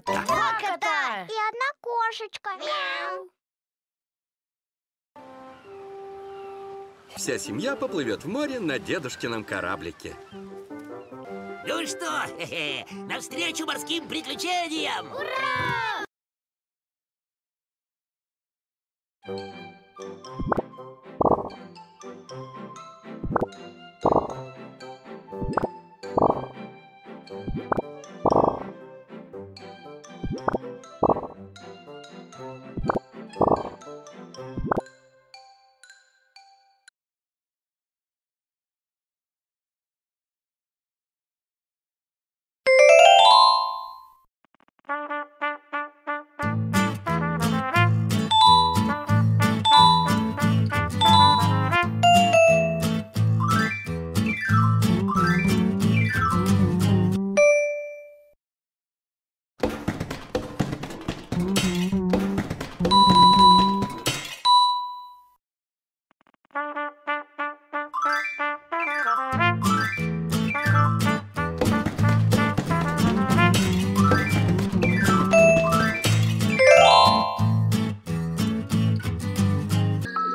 кота. Два кота и одна кошечка. Мяу. Вся семья поплывет в море на дедушкином кораблике. Ну что, навстречу морским приключениям! Ура!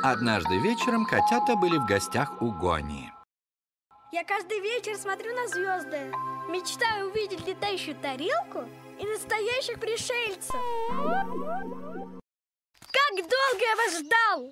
Однажды вечером котята были в гостях у Гони. Я каждый вечер смотрю на звезды, мечтаю увидеть летающую тарелку и настоящих пришельцев. Как долго я вас ждал!